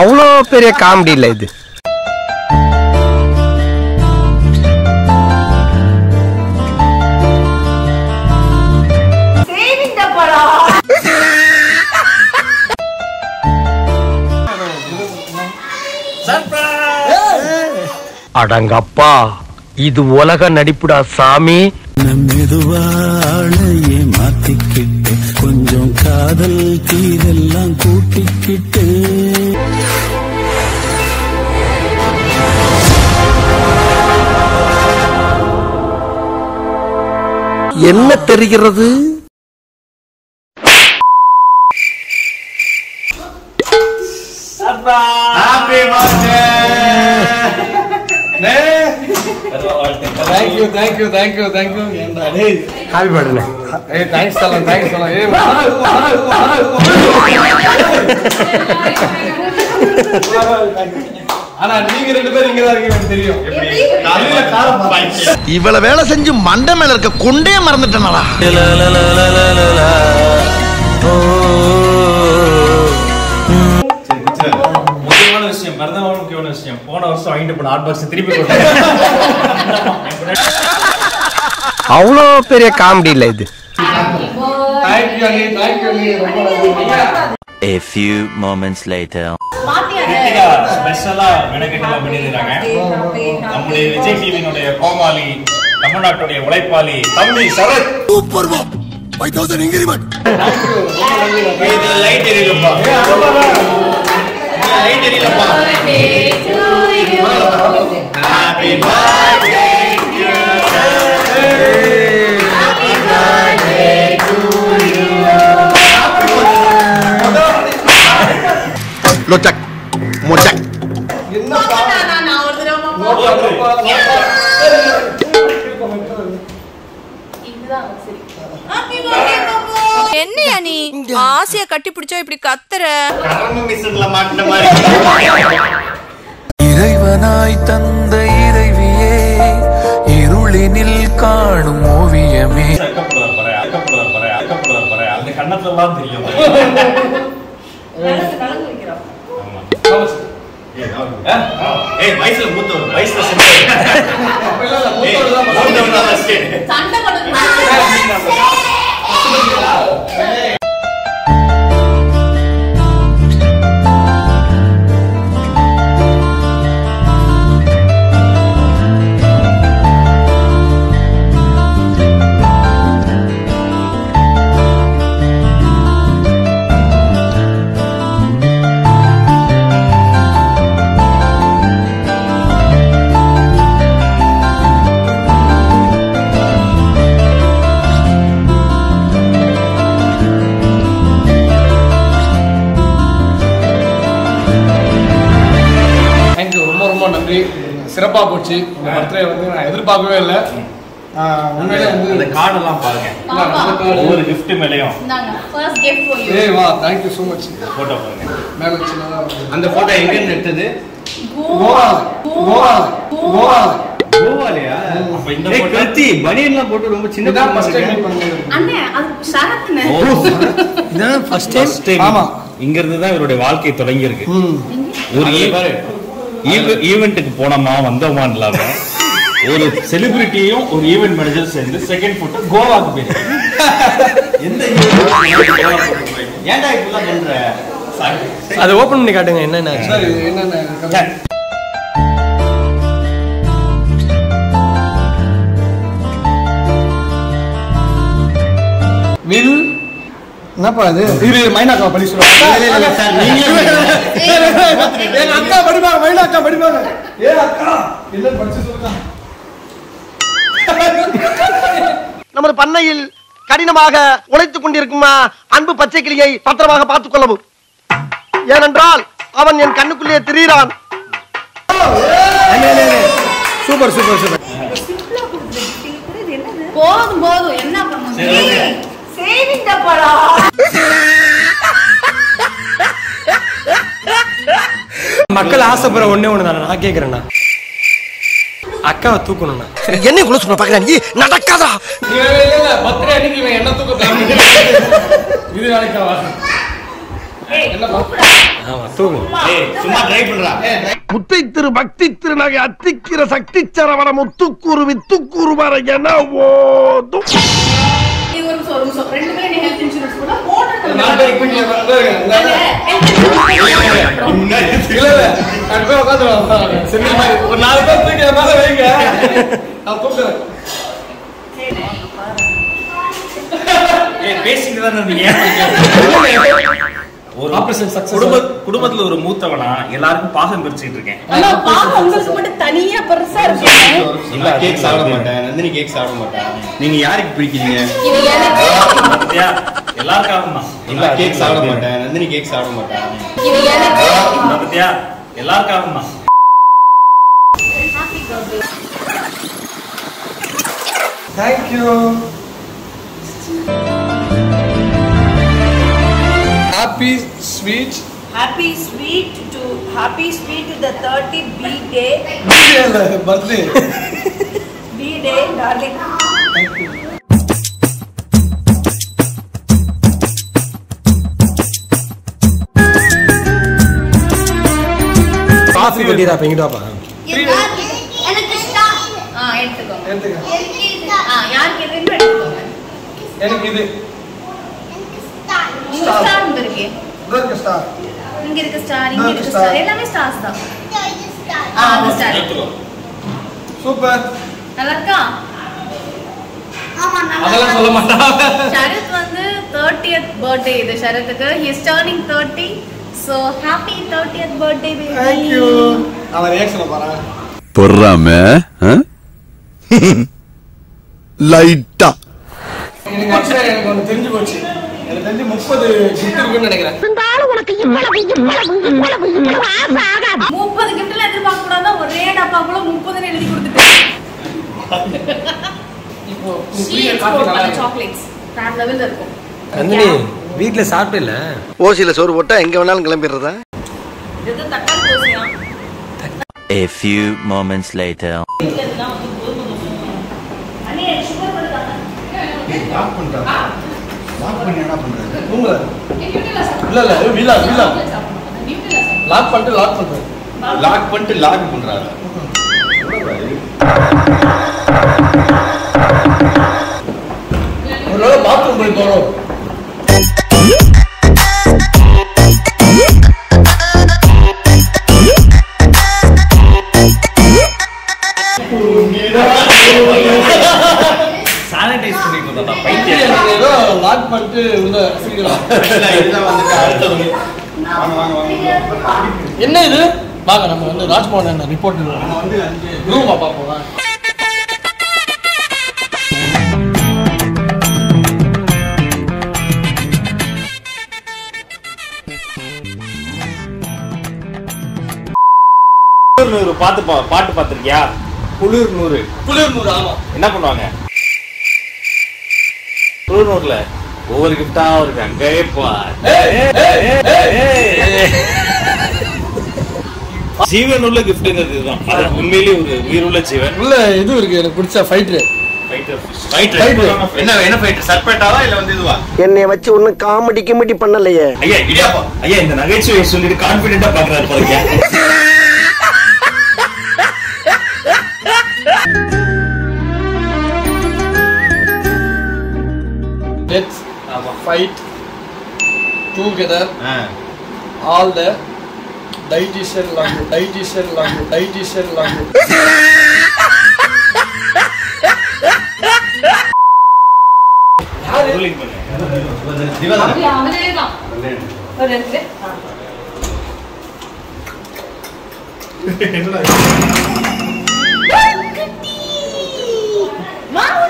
அவ்ளோ பெரிய காமெடி இல்ல இது. அடங்கப்பா இது உலக நடிப்புடா சாமி. மாத்திக்கிட்டு கொஞ்சம் காதல் தீரெல்லாம் கூட்டிக்கிட்டு என்ன தெரிகிறது? Thank you. Happy birthday. Hey, thanks a lot. Hey, ana neenga rendu per inga irukku enakku theriyum. Kalila kaaram paathu. Ivala vela senju manda mela irukka konde marandittanala. முக்கியமான விஷயம் மறந்தாலும் முக்கியமான விஷயம் போன வருஷம் வாங்கிட்டு போன ஹாட் பாக்ஸ் திருப்பி கொடுத்தேன். அவ்ளோ பெரிய காமெடி இல்ல இது. A few moments later. Kiruthika ஸ்பெஷலா மெனக்கெட்டல பண்ணிருக்காங்க. நம்ம விஜய் டிவியோட கோமாளி தமிழ்நாட்டுடைய உழைப்பாளி தம்பி சரத். சூப்பர் பா. 5000 இன்கிரிமெண்ட். Thank you. இந்த லைட் எரியலப்பா. லைட் எரியலப்பா. Happy birthday. Locak, mocak. Enna na na oru therama mocak. Indha seri. Happy birthday Gogo. Enna ni aasiya katti pidicha ipdi kathra. Karama misudla maatna mari. Iraivanai thandha iraiviye irulinil kaanum oviyame. Akapura paraya. Adha kannathalla theriyum. சிறப்பா போச்சு. இந்த birthday வந்து நான் எதிர்பார்க்கவே இல்ல. உண்மையிலே வந்து இந்த கார்டு எல்லாம் பாருங்க. ஒரு gift மேலயும் நாங்க first gift for you. ஏய் வா thank you so much. Photo பாருங்க. மேல சின்னதா அந்த போட்டோ எங்க எடுத்தது? கோவாலையா? அப்ப இந்த போட்டோ கிருத்தி பனியன்ல போட்டு ரொம்ப சின்னதா ஃபர்ஸ்ட் டைம் பண்ணது. அண்ணே அது சரத்னே. ஓ இதான் ஃபர்ஸ்ட் டைம். ஆமா இங்க இருந்து தான் இவருடைய வாழ்க்கை தொடங்கி இருக்கு. ஒரு பாரு ஈவென்ட்க்கு போனோமா வந்தோமான்ல ஒரு செலிபிரிட்டியும் ஒரு ஈவென்ட் மேனேஜர் சேர்ந்து செகண்ட் போட்டோ கோவாக்கு போயிருக்கேன். எந்த ஏன்டா இப்பெல்லாம் சொல்ற? அதை ஓபன் பண்ணி காட்டுங்க என்னென்ன என்னென்ன. வில் என்னப்பா அது இது மைனாக்கா படி சொல்லுங்க. இல்ல சார் நீங்க ஏன் அக்கா படிமா மைனாக்கா படிமா ஏன் அக்கா இல்ல படிச்சு சொல்லுங்க. நமது பண்ணையில் கடினமாக உழைத்துக் கொண்டிருக்கும் அன்பு பச்சை கிளியை பத்திரமாக பார்த்துக் கொள்ளவும். ஏனென்றால் அவன் என் கண்ணுக்குள்ளே திரிகிறான். சூப்பர் போதும் போதும் என்ன பண்ணுங்க சேவிங் த படா. மக்கள் ஆசைப்படுற ஒண்ணே ஒண்ணு தான நான் கேக்குறேன்னா அக்காவை தூக்கணும்னா என்ன குள சொன்ன பாக்குறேன் நீ நடக்காதா இல்ல பர்த்டே அன்னைக்கு இவன் என்ன தூக்க பிளான் இது நடக்கவா முத்தை திரு பக்தி திருநகை அத்திக்கிற சக்தி சரவண முத்துக்கூறு வித்துக்கூறு பேசிட்டு ஒரு ஆபரேஷன் சக்சஸ் குடும்பத்துல ஒரு மூத்தவனா எல்லாரும் பாகம் வெச்சிட்டு இருக்கேன். ஆனா பாகம் உங்களுக்கு மட்டும் தனியா பெருசா இருக்கு. இல்ல கேக் சாப்பிட மாட்டேன். நந்தினி கேக் சாப்பிட மாட்டேன். நீங்க யாருக்கு பிடிக்கிறீங்க? இது எனக்கு. எல்லாருக்கும் தான். இல்ல கேக் சாப்பிட மாட்டேன். நந்தினி கேக் சாப்பிட மாட்டேன். இது எனக்கு. பத்தியா எல்லாருக்கும் தான். Happy birthday. Thank you. Happy sweet to the 30th birthday. B-day, darling. Thank you. Coffee body da pengi da pa. Enakku ista. Ah, eduthuko. Ah, yaar kedinu eduthuko. Enakku idu. Star उधर के star इंगे star எல்லாமே stars தான் star ஆ star super நல்லா ஆமா நல்லா அதெல்லாம் சொல்ல மாட்டான் சரத் வந்து 30th बर्थडे இது சரத்துக்கு he is turning 30 so happy 30th birthday baby thank you அவ ரியாக்ஷன் பாறா பொறாமே லைட்டா எனக்கு அச்சா எனக்கு வந்து தெரிஞ்சு போச்சு எனக்கு 30 கிஃப்ட் இருக்குன்னு நினைக்கிறேன். இருந்தாலும் உனக்கு இவ்வளவு ஆகாது. 30 கிஃப்ட்ல எதிர்பார்க்க கூடாதா ஒரே டப்பாக்குள்ள 30 ன்னு எழுதி கொடுத்துட்டேன். இப்போ குளியர் காபி நல்லா சாக்லேட்ஸ் கார் லெவல்ல இருக்கும். நந்தினி வீட்ல சாப்பிட இல்ல. ஓசில சோறு போட்டா எங்க வேணாலும் கிளம்பிறதா? இது தக்காளி ஓசியா. A few moments later. இதெல்லாம் வந்து போதும். அனே சுகர் போடுறாங்க. ஏய் டாப் பண்றா. லாக் பண்ணி என்ன பண்றது? தூங்குற. இல்ல இல்ல இல்ல. லாக் பண்ணிட்டு லாக் பண்றாரு. ஒருவேளை பாத்ரூம் போய் போறோம். பட்டு உள்ள சீக்கிரம் இல்ல இதுதான் வந்து அடுத்து வாங்க என்ன இது வாங்க நம்ம வந்து ராஜ் மோகன் அண்ணா ரிப்போர்ட் நம்ம வந்து ரூம் பாப்பா போலாம் குளிர் 100 பாட்டு பாத்துக்கியா குளிர் 100 ஆமா என்ன பண்ணுவாங்க குளிர் 100ல ஒவ்வொரு கிஃப்டா ஒரு கங்கையே ஜீவன் உள்ள கிஃப்ட்ங்கிறது இதுதான் அது உண்மையிலேயே ஒரு உயிருள்ள ஜீவன் உள்ள இது இருக்கு எனக்கு பிடிச்ச ஃபைட்டர் என்ன ஃபைட்டர் சர்பெண்டாவா இல்ல வந்து இதுவா என்னைய வச்சு ஒண்ணு காமெடி பண்ணலையே ஐயா இடியாப்பா ஐயா இந்த நகைச்சுவை சொல்லிட்டு கான்ஃபிடென்ட்டா பாக்குறாரு பாருங்க Let's fight together all the digestion language. Rolling bane. Abhi aamale ka. Rolling. Mama.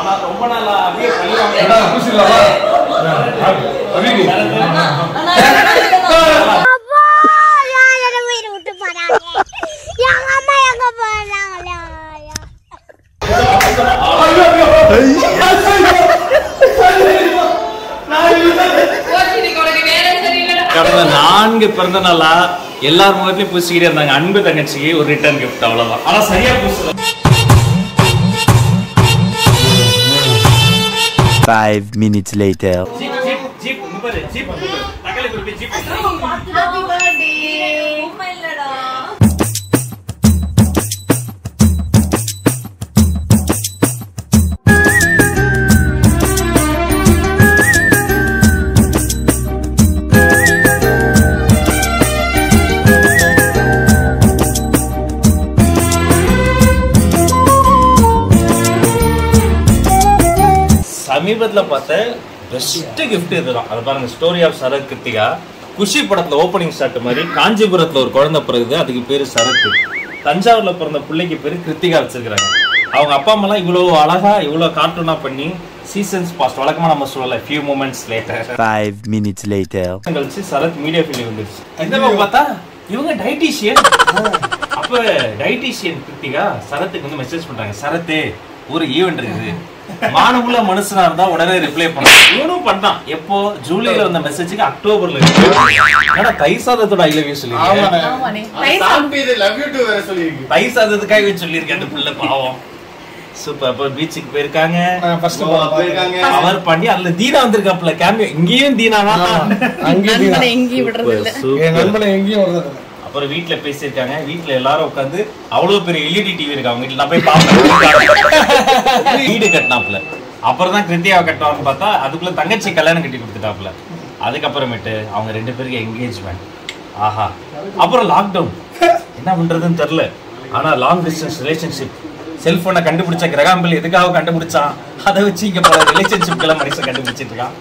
ஆனா ரொம்ப நாளா அப்படியே பண்ணிடலாம் அபிக்கு நடந்த நான்கு பிறந்த நாளா எல்லார் முகத்திலயும் பூசிக்கிட்டே இருந்தாங்க அன்பு தங்கச்சிக்கு ஒரு ரிட்டர்ன் கிஃப்ட் அவ்வளவுதான். ஆனா சரியா பூசல. 5 minutes later jeep number jeep தக்கல குருபி ஜீப் ஹாப்பி பர்த்டே உமைலடா. சமீபத்தில் பார்த்த பெஸ்ட்டு கிஃப்ட் இதுதான். அது பாருங்க, ஸ்டோரி ஆஃப் சரத் கிருத்திகா. குஷி படத்தில் ஓப்பனிங் ஷாட் மாதிரி காஞ்சிபுரத்தில் ஒரு குழந்தை பிறகுது, அதுக்கு பேர் சரத். தஞ்சாவூரில் பிறந்த பிள்ளைக்கு பேர் கிருத்திகா வச்சுருக்கிறாங்க. அவங்க அப்பா அம்மாலாம் இவ்வளோ அழகாக இவ்வளோ கார்ட்டூனாக பண்ணி சீசன்ஸ் பாஸ்ட் வழக்கமாக நம்ம சொல்லலை few moments later 5 minutes later கழிச்சு சரத் மீடியா ஃபீல்டு வந்துருச்சு. இந்த பார்த்தா இவங்க டயட்டீஷியன். அப்போ டயட்டீஷியன் கிருத்திகா சரத்துக்கு வந்து மெசேஜ் பண்ணுறாங்க, சரத்தே ஒரு ஈவெண்ட் இருக்குது, மானகுள்ள மனுஷனா இருந்தா உடனே ரிப்ளை பண்ணலாம். இவனும் பண்ணான். எப்போ ஜூலைல வந்த மெசேஜுக்கு அக்டோபர்ல ஆனா தைசாதத்தோட ஐ லவ் யூ சொல்லிருக்கேன். தைசாதத்துக்காக சொல்லியிருக்கேன். அந்த புள்ள பாவம் சூப்பர். அப்ப பீச்சுக்கு போயிருக்காங்க, அவர் பண்ணி அதுல தீனா வந்திருக்காப்ல கேமியோ. இங்கேயும் தீனாவா விடுறது. அப்புறம் வீட்டுல பேசியிருக்காங்க. வீட்டுல எல்லாரும் உட்காந்து அவ்வளவு பெரிய எல்இடி டிவி இருக்கு அவங்க வீட்டுல, நான் போய் பார்ப்பேன். வீடு கட்டினாப்புல அப்புறம் தான் கிருத்தியாவை கட்டுவாங்கன்னு பார்த்தா அதுக்குள்ள தங்கச்சி கல்யாணம் கட்டி கொடுத்துட்டாப்புல. அதுக்கப்புறமேட்டு அவங்க ரெண்டு பேருக்கு என்கேஜ்மெண்ட். ஆஹா. அப்புறம் லாக்டவுன் என்ன பண்றதுன்னு தெரியல. ஆனா லாங் டிஸ்டன்ஸ் ரிலேஷன்ஷிப். செல்போனை கண்டுபிடிச்ச கிரகாம்பில் எதுக்காக கண்டுபிடிச்சான், அதை வச்சு இங்க பல ரிலேஷன்ஷிப் எல்லாம் மனுஷன் கண்டுபிடிச்சிட்டு இருக்கான்.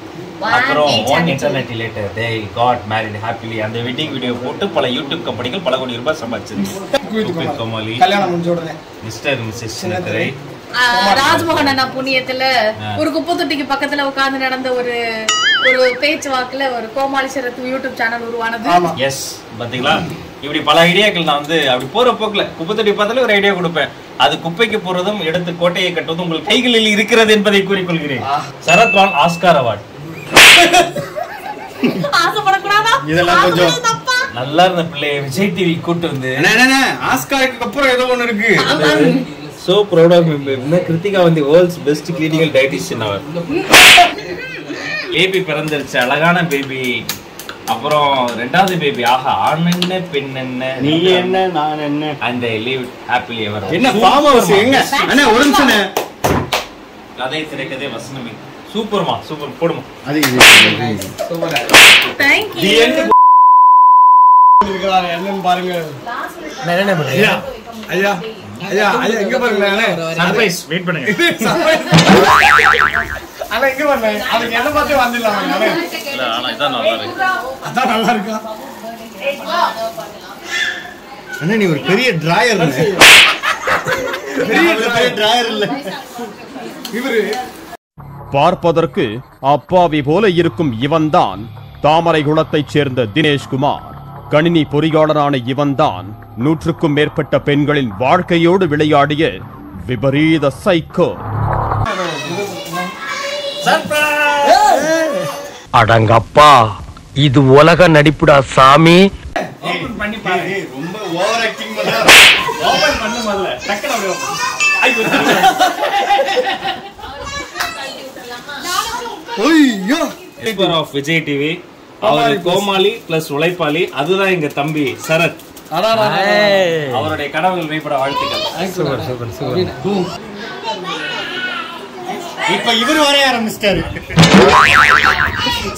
அப்புறம் one internet related they got married happily. அந்த வெட்டிங் வீடியோ போட்டு பல யூடியூப் கம்பெனிகள் பல கோடி ரூபாய் சம்பாதிச்சிருக்கு. கோமாளி கல்யாணம் முடிஞ்ச உடனே மிஸ்டர் மிஸ்ஸஸ் சின்னத்திரை ராஜ்மோகன் அண்ணா புண்ணியத்துல ஒரு குப்பை தொட்டிக்கு பக்கத்துல உட்கார்ந்து நடந்த ஒரு ஒரு பேச்சு வாக்குல ஒரு கோமாளி சரத் யூடியூப் சேனல் உருவானது. எஸ் பாத்தீங்களா, இப்படி பல ஐடியாக்கள் நான் வந்து அப்படி போற போக்குல குப்பை தொட்டி பார்த்தாலே ஒரு ஐடியா கொடுப்பேன். அது குப்பைக்கு போறதும் எடுத்து கோட்டையை கட்டுவதும் உங்கள் கைகளில் இருக்கிறது என்பதை கூறிக்கொள்கிறேன். சரத் பால் ஆஸ்கார் அவார்டு நல்லா இருந்த பிள்ளைய விஜய் டிவி கூட்டு வந்து ஆஸ்காருக்கு அப்புறம் ஏதோ ஒண்ணு இருக்கு. So proud of me. Kiruthika வந்து வேர்ல்ட்ஸ் பெஸ்ட் கிளினிக்கல் டயட்டிஷியன். அவர் பேபி பிறந்துருச்சு, அழகான பேபி. அப்புறம் ரெண்டாவது பேபி. ஆஹா. ஆண் என்ன பெண் என்ன நீ என்ன நான் என்ன அந்த லீவ் ஹாப்பிலி எவர் என்ன ஃபார்ம் ஹவுஸ் எங்க அண்ணா ஒரு நிமிஷம். கதை திரைக்கதை வசனமே சூப்பர்மா. சூப்பர் போடுமா. அது சூப்பரா. Thank you. என்னன்னு பாருங்க. என்ன பண்ணுங்க ஐயா ஐயா ஐயா எங்க பாருங்க. சர்ப்ரைஸ் வெயிட் பண்ணுங்க. அண்ணா எங்க பாருங்க. அது என்ன பார்த்து வந்திரலாம். இல்ல ஆனா இதான் நல்லா இருக்கு. அதான் நல்லா இருக்கா அண்ணா. நீ ஒரு பெரிய டிராயர். பெரிய டிராயர் இல்ல இவரு. பார்ப்பதற்கு அப்பாவி போல இருக்கும் இவன்தான் தாமரை குலத்தைச் சேர்ந்த தினேஷ்குமார். கணினி பொறியாளரான இவன்தான் 100க்கும் மேற்பட்ட பெண்களின் வாழ்க்கையோடு விளையாடிய விபரீத சைக்கோ. அடங்கப்பா, இது உலக நடிப்புடா சாமி. விஜய் டிவி அவரு கோமாளி பிளஸ் உழைப்பாளி. அதுதான் எங்க தம்பி சரத். அவருடைய கனவுகள் வெளிப்பட வாழ்த்துக்கள். இப்ப இவரு வரைய ஆரம்பிச்சிட்டாரு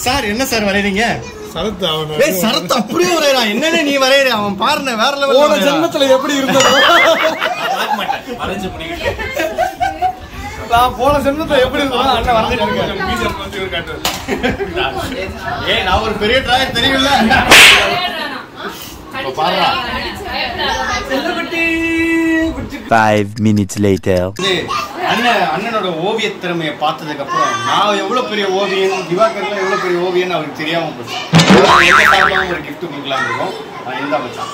சார். என்ன சார் வரையறீங்க? சரத் சரத் அப்படியே வரையறான். என்னன்னு நீ வரையற அவன் பாருன வேற லெவல். ஜென்மத்துல எப்படி இருந்தது போன சென்மத்தை எப்படி ஒரு பெரிய டிராயர் தெரியல. அண்ணனோட ஓவிய திறமைய பார்த்ததுக்கு அப்புறம் நான் எவ்வளவு பெரிய ஓவியம், திவாகர்ல எவ்வளவு பெரிய ஓவியம் அவருக்கு தெரியாம போச்சு. ஒரு கிஃப்ட் கொடுக்கலாம் இருக்கும். என்ன வச்சான்?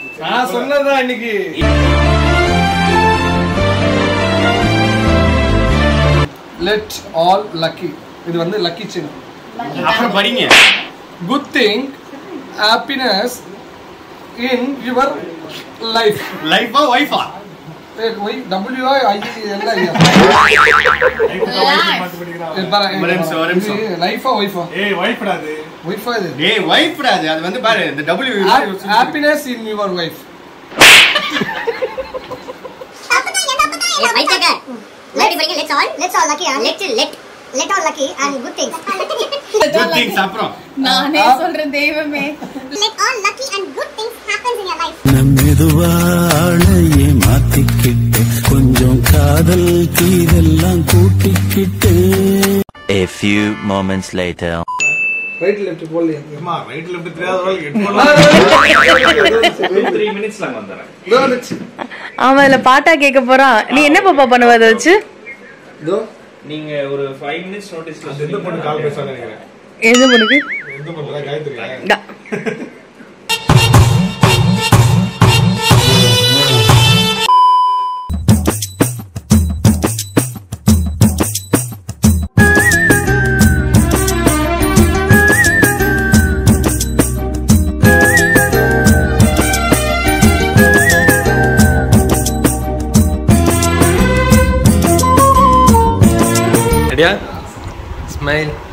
நான் சொன்னதா அன்னைக்கு let all lucky idu vandu lucky chin apra padinga good thing happiness in your life life or wife or w i ella illa life or wife or eh wife da adu wife da adu eh wife da adu adu vandu paaru the w happiness in your wife appa enga let bring let's all lucky let all lucky and good things good things apro naane solren deivame let all lucky and good things happens in your life nammeduvaalaye maathikitte konjam kaadal theedellam kootikitte a few moments later right left polli amma right left thiriyadhaval edma 3 minutes lang vandara அவள பாட்டா கேக்க போறான். நீ என்ன பாப்பா பண்ணுவ அத வச்சு? இதோ நீங்க ஒரு 5 minutes நோட்டீஸ்ல சென்ட் பண்ணி கால் பேச நினைக்கிறேன். எது பண்ணுது? எது பண்றா காயத்ரி? Smile.